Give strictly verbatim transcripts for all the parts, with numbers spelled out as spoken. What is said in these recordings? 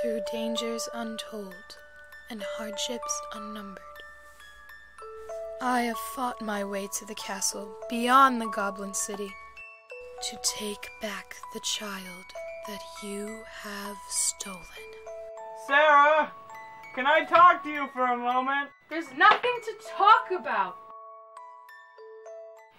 through dangers untold and hardships unnumbered. I have fought my way to the castle beyond the Goblin City to take back the child that you have stolen. Sarah, can I talk to you for a moment? There's nothing to talk about.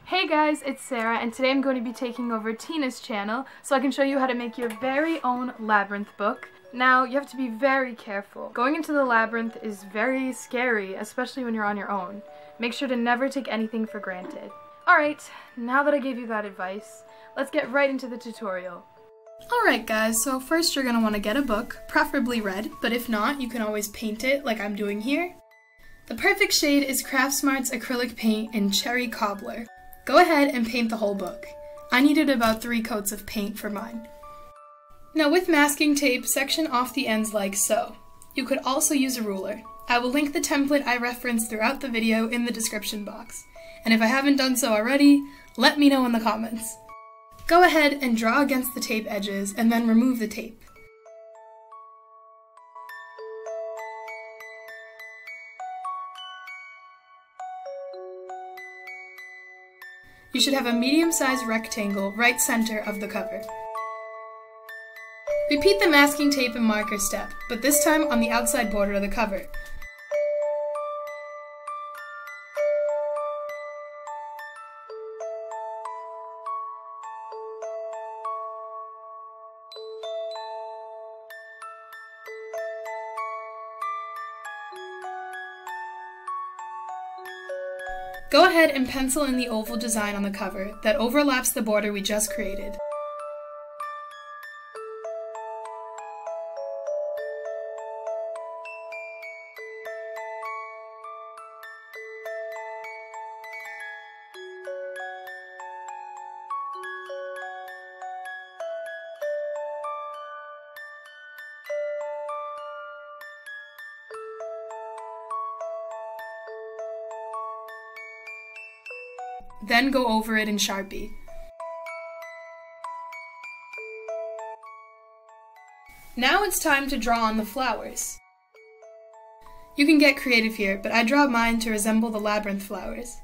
Hey guys, it's Sarah, and today I'm going to be taking over Tina's channel so I can show you how to make your very own labyrinth book. Now, you have to be very careful. Going into the labyrinth is very scary, especially when you're on your own. Make sure to never take anything for granted. Alright, now that I gave you that advice, let's get right into the tutorial. Alright guys, so first you're going to want to get a book, preferably red, but if not, you can always paint it like I'm doing here. The perfect shade is Craftsmart's Acrylic Paint in Cherry Cobbler. Go ahead and paint the whole book. I needed about three coats of paint for mine. Now with masking tape, section off the ends like so. You could also use a ruler. I will link the template I referenced throughout the video in the description box. And if I haven't done so already, let me know in the comments. Go ahead and draw against the tape edges and then remove the tape. You should have a medium-sized rectangle right center of the cover. Repeat the masking tape and marker step, but this time on the outside border of the cover. Go ahead and pencil in the oval design on the cover that overlaps the border we just created. Then go over it in Sharpie. Now it's time to draw on the flowers. You can get creative here, but I draw mine to resemble the labyrinth flowers.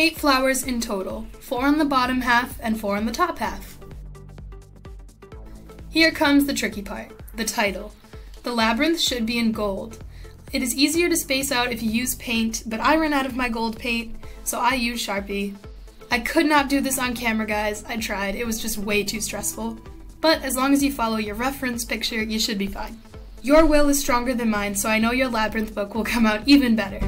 Eight flowers in total, four on the bottom half and four on the top half. Here comes the tricky part, the title. The labyrinth should be in gold. It is easier to space out if you use paint, but I ran out of my gold paint, so I use Sharpie. I could not do this on camera, guys. I tried, it was just way too stressful. But as long as you follow your reference picture, you should be fine. Your will is stronger than mine, so I know your labyrinth book will come out even better.